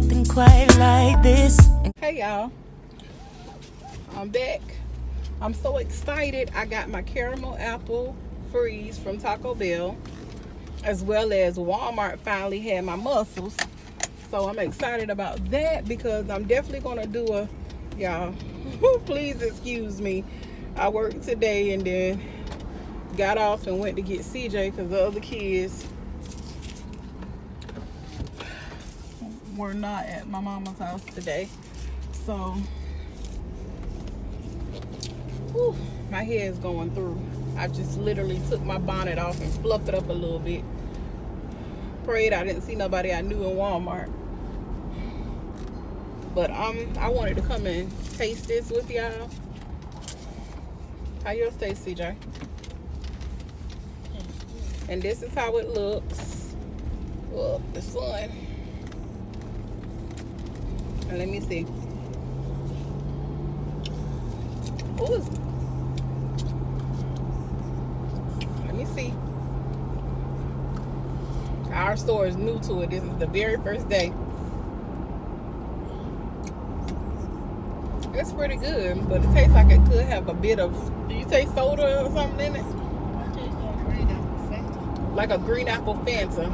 nothing quite like this. Hey y'all, I'm back. I'm so excited. I got my caramel apple freeze from Taco Bell, as well as Walmart finally had my mussels. So I'm excited about that because I'm definitely gonna do a, y'all, please excuse me. I worked today and then got off and went to get CJ because the other kids were not at my mama's house today. So, whew, my hair is going through. I just literally took my bonnet off and fluffed it up a little bit. Prayed I didn't see nobody I knew in Walmart. But I wanted to come and taste this with y'all. How yours taste, CJ? And this is how it looks. Well, the sun. And let me see. Ooh. Let me see. Our store is new to it. This is the very first day. It's pretty good, but it tastes like it could have a bit of, do you taste soda or something in it? I taste like green apple Fanta. Like a green apple Fanta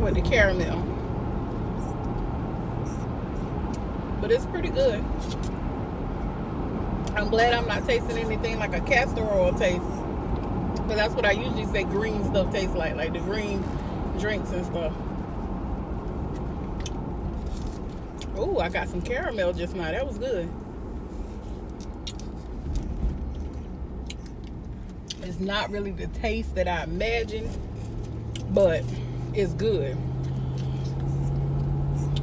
with the caramel. But it's pretty good. I'm glad I'm not tasting anything like a castor oil taste. But that's what I usually say green stuff tastes like the green drinks and stuff. Ooh, I got some caramel just now. That was good. It's not really the taste that I imagined, but it's good.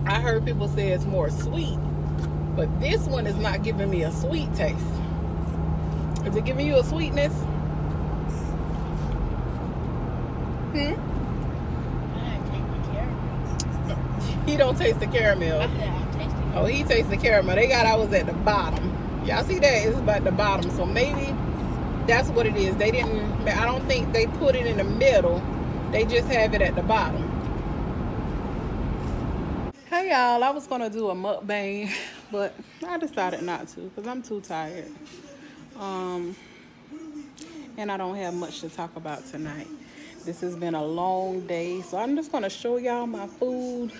I heard people say it's more sweet, but this one is not giving me a sweet taste. Is it giving you a sweetness? Hmm? He don't taste the caramel. Oh, he tastes the caramel. They got ours at the bottom. Y'all see that? It's about the bottom. So maybe that's what it is. They didn't, I don't think they put it in the middle. They just have it at the bottom. Hey y'all, I was gonna do a mukbang, but I decided not to because I'm too tired. And I don't have much to talk about tonight. This has been a long day, so I'm just gonna show y'all my food.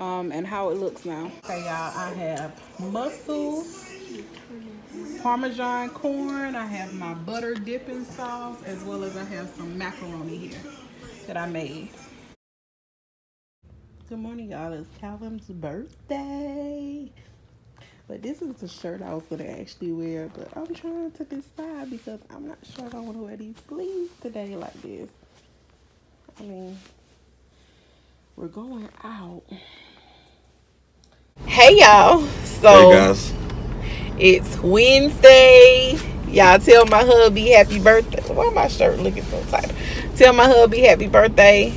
And how it looks now. Okay, y'all, I have mussels, Parmesan corn, I have my butter dipping sauce, as well as I have some macaroni here that I made. Good morning, y'all. It's Calvin's birthday. But this is the shirt I was gonna actually wear, but I'm trying to decide because I'm not sure if I wanna wear these sleeves today like this. I mean, we're going out. Hey y'all, so hey guys. It's Wednesday. Y'all tell my hubby happy birthday. Why my shirt looking so tight? Tell my hubby happy birthday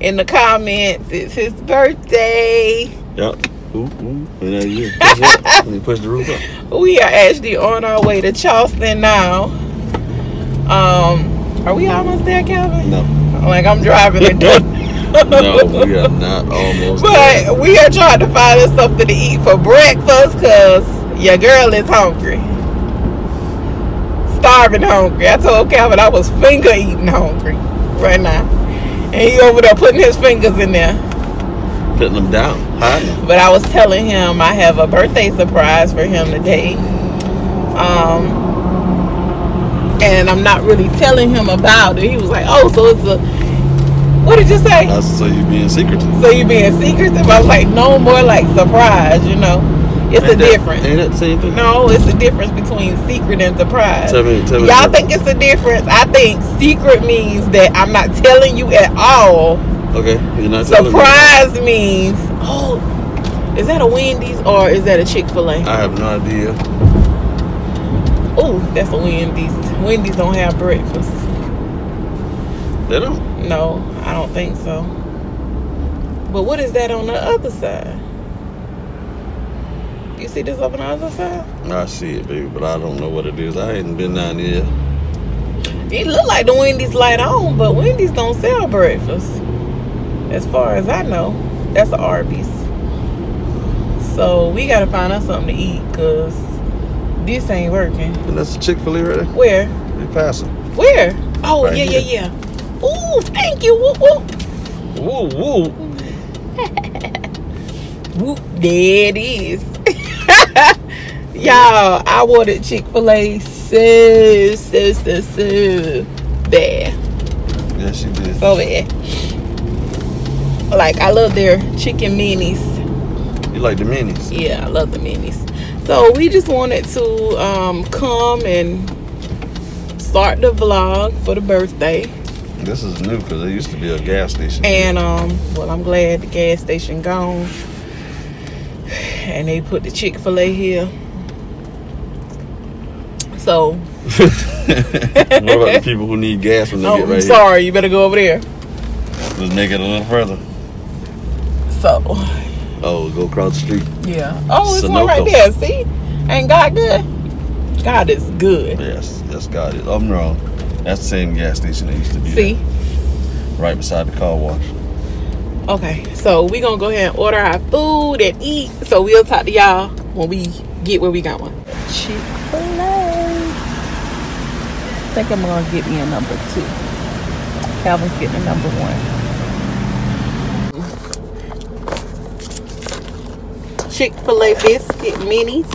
in the comments. It's his birthday. Yep. Ooh, ooh. Let me push the roof up. We are actually on our way to Charleston now. Are we almost there, Calvin? No. Like I'm driving a door. No, we are not almost but there. We are trying to find us something to eat for breakfast because your girl is hungry. Starving hungry. I told Calvin I was finger eating hungry right now. And he over there putting his fingers in there. Putting them down. Huh? But I was telling him I have a birthday surprise for him today. And I'm not really telling him about it. He was like, oh, so it's a... What did you say? So you being secretive. So you being secretive? I was like, no more like surprise, you know. It's ain't a that, difference. Ain't that the same thing? No, it's a difference between secret and surprise. Tell me. Y'all think it's a difference? I think secret means that I'm not telling you at all. Okay. You're not telling me. Surprise means, oh, is that a Wendy's or is that a Chick-fil-A? I have no idea. Oh, that's a Wendy's. Wendy's don't have breakfast. They don't? No, I don't think so. But what is that on the other side? You see this up on the other side? I see it, baby, but I don't know what it is. I ain't been down here. It look like the Wendy's light on, but Wendy's don't sell breakfast, as far as I know. That's an Arby's. So we gotta find us something to eat, cause this ain't working. And that's a Chick-fil-A right there? Where? We're passing. Where? Oh, right yeah. Ooh, thank you. Whoop, whoop. Whoop, whoop. Whoop, there it is. Y'all, I ordered Chick-fil-A so bad. Yes, you did. So bad. Like, I love their chicken minis. You like the minis? Yeah, I love the minis. So we just wanted to come and start the vlog for the birthday. This is new because there used to be a gas station. And well, I'm glad the gas station gone. And they put the Chick-fil-A here. So what about the people who need gas when they get right here? Sorry, you better go over there. Let's make it a little further. So go across the street. Yeah. Oh, it's Sunoco. One right there. See? Ain't God good? God is good. Yes, yes, God is. I'm wrong. That's the same gas station they used to be. See? There. Right beside the car wash. Okay, so we gonna go ahead and order our food and eat. So we'll talk to y'all when we get where we got one. Chick-fil-A. I think I'm gonna get me a number 2. Calvin's getting a number 1. Chick-fil-A biscuit minis.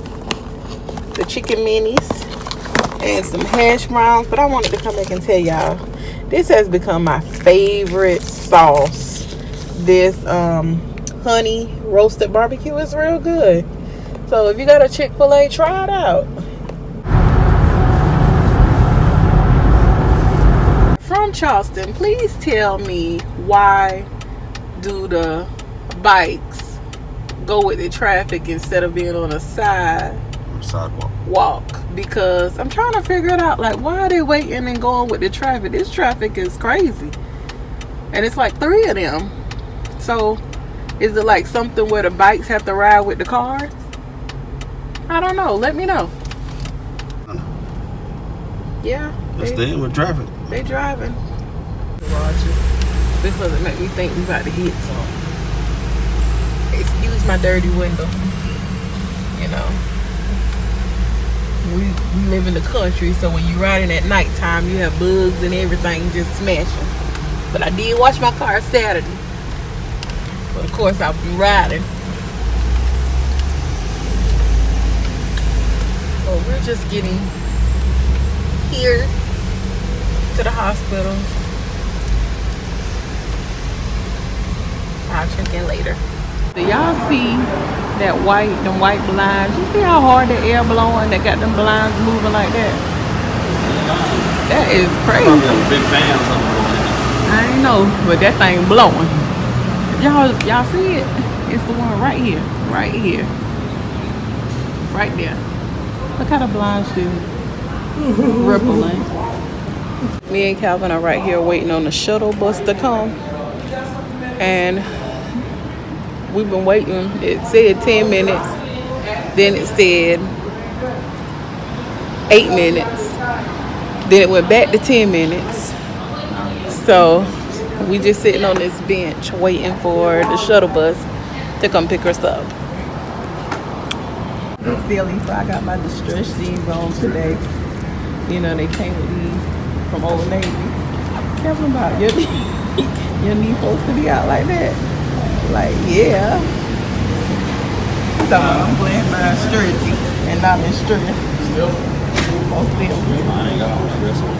The chicken minis. And some hash browns. But I wanted to come back and tell y'all, this has become my favorite sauce. This honey roasted barbecue is real good. So if you got a Chick-fil-A, try it out. From Charleston, please tell me why do the bikes go with the traffic instead of being on a sidewalk? Because I'm trying to figure it out. Like, why are they waiting and going with the traffic? This traffic is crazy. And it's like 3 of them. So, is it like something where the bikes have to ride with the cars? I don't know. Let me know. Yeah. They're staying with traffic. They're driving. Because it make me think we about to hit something. Excuse my dirty window. You know. We live in the country, so when you riding at nighttime, you have bugs and everything just smashing. But I did wash my car Saturday. But of course, I'll be riding. Well, we're just getting here to the hospital. I'll check in later. So y'all see that them white blinds? You see how hard the air blowing? They got them blinds moving like that. That is crazy. Probably a big fan or something. I ain't know, but that thing blowing. Y'all see it? It's the one right here. Right here. Right there. Look how the blinds do. Rippling. Me and Calvin are right here waiting on the shuttle bus to come. And we've been waiting. It said 10 minutes. Then it said 8 minutes. Then it went back to 10 minutes. So we just sitting on this bench waiting for the shuttle bus to come pick us up. I'm feeling, so I got my distressed jeans on today. You know, they came with these from Old Navy. Kevin, about your knee supposed to be out like that. Like, yeah. So I'm playing my stretchy and I'm in stress. I ain't got no stress on.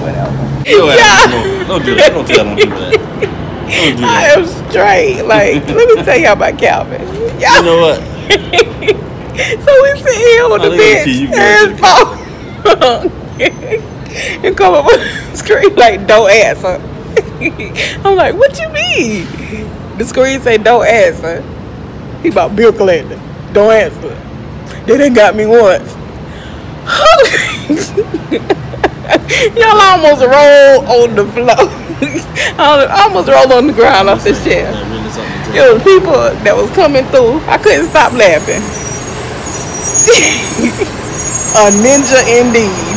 Whatever. Yeah. Don't do that. Don't tell him to do that. Don't do that. I am straight. Like, let me tell y'all about Calvin. You know what? So we sit here on the bench and his phone and come up on the screen like, don't answer. I'm like, what you mean? The screen say, don't answer. He about Bill Clinton. Don't answer. They done got me once. Y'all almost roll on the floor. I almost rolled on the ground off the chair. It was people that was coming through. I couldn't stop laughing. A ninja indeed.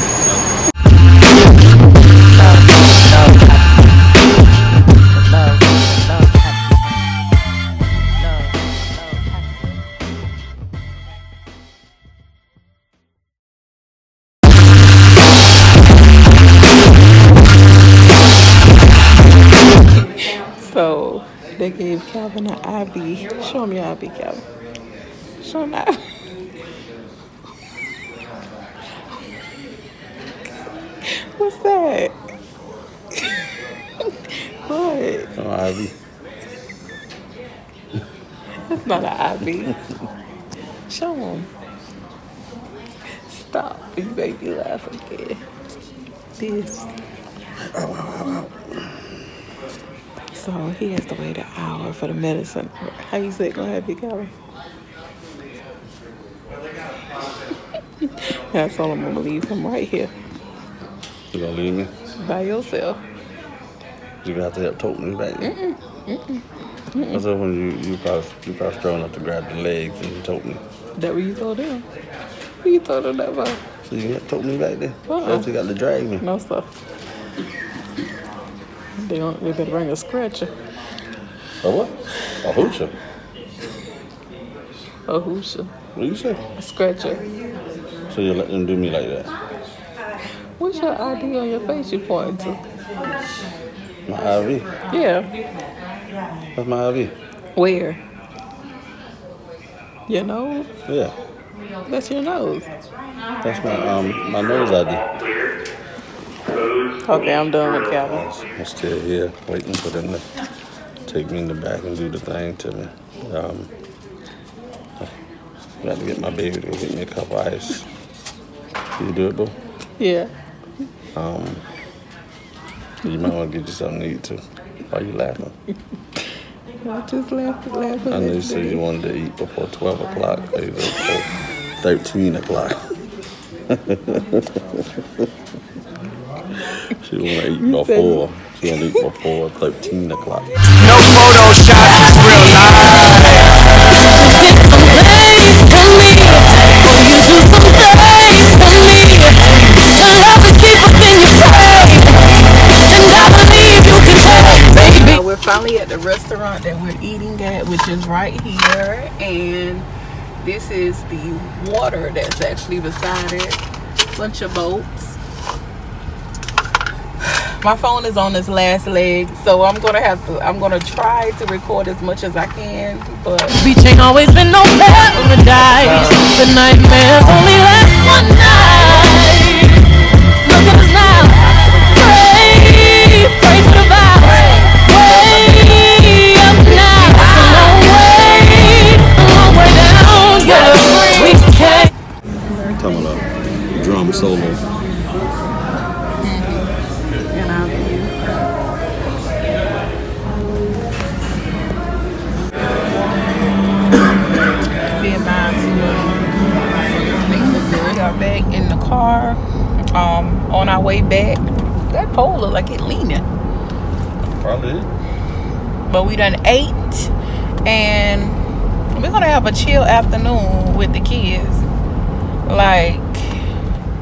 They gave Calvin an IB. Show him your IB, Calvin. Show him that. What's that? What? Oh, IB. That's not an IB. Show him. Stop. You make me laugh again. This. So he has to wait an hour for the medicine. How you say it gonna have you, Calvin? That's all. I'm gonna leave him right here. You gonna leave me? By yourself. You gonna have to help tote me back? That's when you probably strong enough to grab the legs and tote me. That what you told him? What you told him that about? So you have to tote me back there? Else you got to drag me. No stuff. They better bring a scratcher. A what? A hoochah. A hoochah. What do you say? A scratcher. So you let them do me like that? What's your ID on your face you pointing to? My IV? Yeah. That's my IV. Where? Your nose? Yeah. That's your nose. That's my nose ID. Okay, I'm done with Calvin. I'm still here waiting for them to take me in the back and do the thing to me. I got to get my baby to go get me a cup of ice. You do it, boo? Yeah. You might want to get you something to eat, too. Why are you laughing? I just laughed. I knew you said you wanted to eat before 12 o'clock, maybe before 13 o'clock. She wanna eat before. She wanna eat before 13 o'clock. No Photoshop, it's real life. We're finally at the restaurant that we're eating at, which is right here, and this is the water that's actually beside it. Bunch of boats. My phone is on its last leg, so I'm gonna try to record as much as I can, but beach ain't always been no paradise. The nightmares only last one night. Look at us now. Pray, pray for the vibe. Way up now. A long way down, girl. We can't. Coming up, drum solo. Back in the car, on our way back. That pole look like it leaning. Probably. But we done ate, and we're gonna have a chill afternoon with the kids, like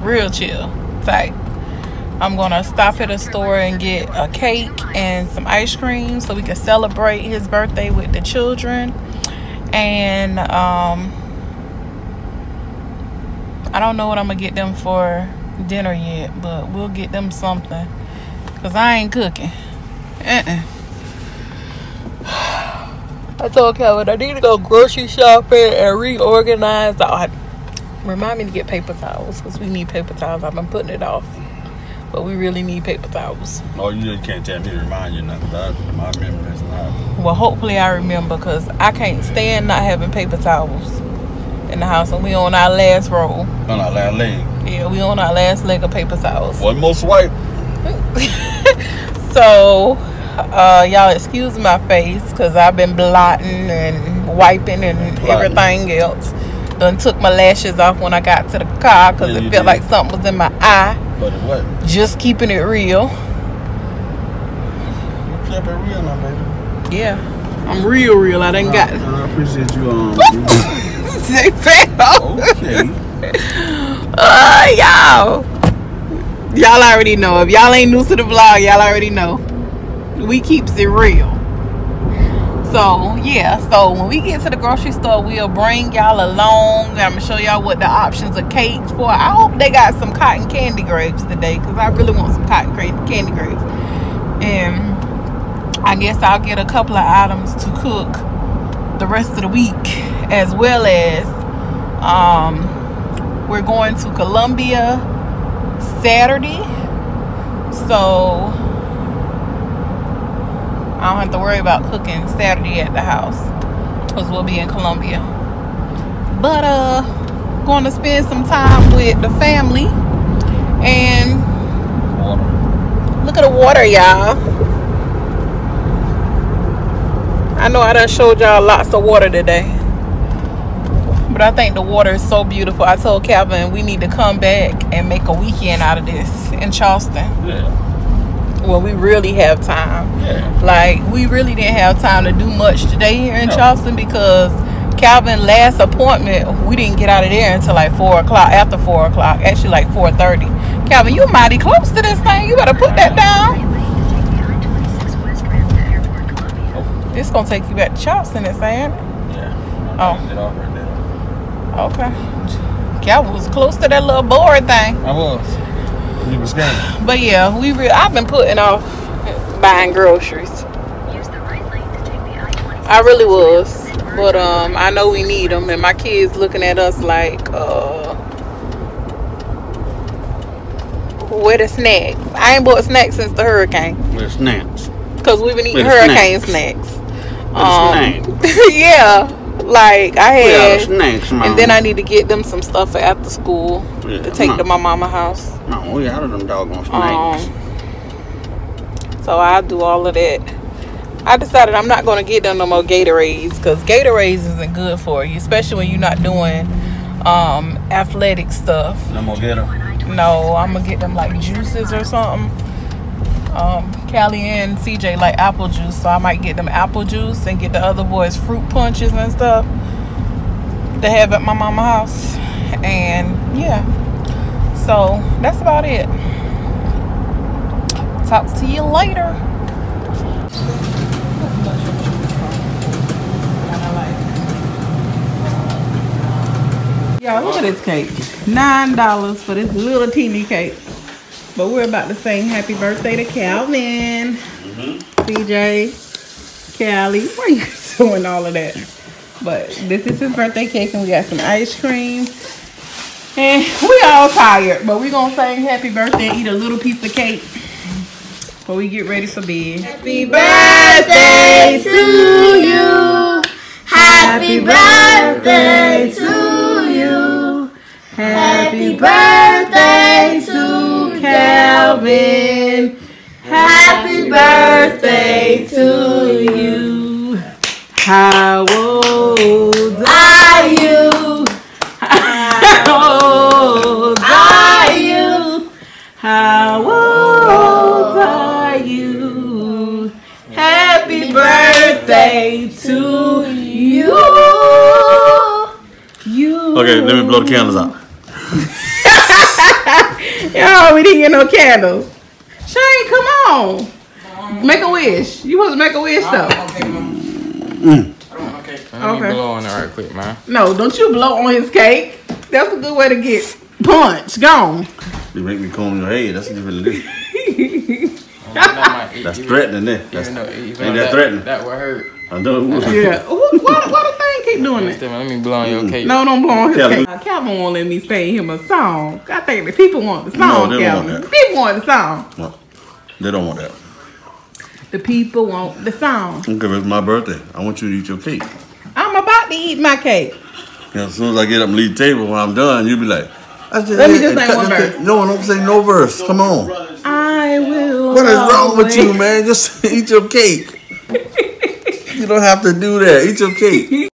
real chill type. I'm gonna stop at a store and get a cake and some ice cream so we can celebrate his birthday with the children. And I don't know what I'm gonna get them for dinner yet, but we'll get them something, because I ain't cooking. I told Calvin I need to go grocery shopping and reorganize. Remind me to get paper towels, because we need paper towels. I've been putting it off, but we really need paper towels. Oh, you can't tell me to remind you nothing. My memory is not. Well, hopefully I remember, because I can't stand not having paper towels in the house, and we on our last roll. On our last leg. Yeah, we on our last leg of paper towels. One more swipe. So, y'all excuse my face, because I've been blotting and wiping and everything else. Done took my lashes off when I got to the car, because it felt like something was in my eye. But it wasn't. Just keeping it real. You kept it real now, baby. Yeah. I'm real, real. I done got it. I appreciate you. They fell. Okay. Y'all already know. If y'all ain't new to the vlog, y'all already know. We keeps it real. So, yeah. So, when we get to the grocery store, we'll bring y'all along. I'm going to show y'all what the options of cakes for. I hope they got some cotton candy grapes today, because I really want some cotton candy grapes. And I guess I'll get a couple of items to cook the rest of the week, as well as we're going to Columbia Saturday, so I don't have to worry about cooking Saturday at the house because we'll be in Columbia. But going to spend some time with the family. And look at the water, y'all. I know I done showed y'all lots of water today, but I think the water is so beautiful. I told Calvin we need to come back and make a weekend out of this in Charleston. Yeah. Well, we really have time. Yeah. Like, we really didn't have time to do much today here in Charleston, because Calvin's last appointment, we didn't get out of there until like 4 o'clock, after 4 o'clock, actually like 4:30. Calvin, you mighty close to this thing. You better put that down. It's gonna take you back to Charleston, it's saying. Yeah. Oh. Okay. Calvin was close to that little board thing. I was. You was scared. But yeah, I've been putting off buying groceries. Use the right lane to take the I-20. I really was. But I know we need them, and my kids looking at us like, where the snacks? I ain't bought snacks since the hurricane. Where snacks? Because we've been eating hurricane snacks. Yeah, like I had snacks, and then I need to get them some stuff for after school to take to my mama's house. No, we out of them doggone snacks. So I do all of that. I decided I'm not going to get them no more Gatorades, because Gatorades isn't good for you, especially when you're not doing athletic stuff. No more Gatorade? No, I'm going to get them like juices or something. Callie and CJ like apple juice, so I might get them apple juice and get the other boys fruit punches and stuff to have at my mama's house. And yeah, so that's about it. Talk to you later. Y'all, look at this cake. $9 for this little teeny cake. But we're about to sing happy birthday to Calvin, CJ, Callie. Why are you doing all of that? But this is his birthday cake, and we got some ice cream. And we all tired, but we're going to sing happy birthday and eat a little piece of cake before we get ready for bed. Happy birthday to you. Happy birthday to you. Happy birthday to Calvin. Happy birthday to you. How old are you? How old are you? How old are you? Happy birthday to you. Okay, let me blow the candles out. Yo, we didn't get no candles. Shane, come on. Make a wish. You supposed to make a wish though. Okay. Let me blow on it right quick, man. No, don't you blow on his cake. That's a good way to get punched. Gone. You make me comb your head. That's what you really do. That's threatening there. Ain't that threatening? That would hurt. I know. Yeah. Why the thing keep doing that? Let me blow on your cake. No, don't blow on his cake. Calvin won't let me sing him a song. I think the people want the song, no, Calvin. The people want the song. No, they don't want that. The people want the song. Okay, it's my birthday. I want you to eat your cake. I'm about to eat my cake. And as soon as I get up and leave the table, when I'm done, you'll be like, let me just sing one verse. No, don't say no verse. Come on. I will. What is wrong with you, man? Just eat your cake. You don't have to do that. Eat your cake.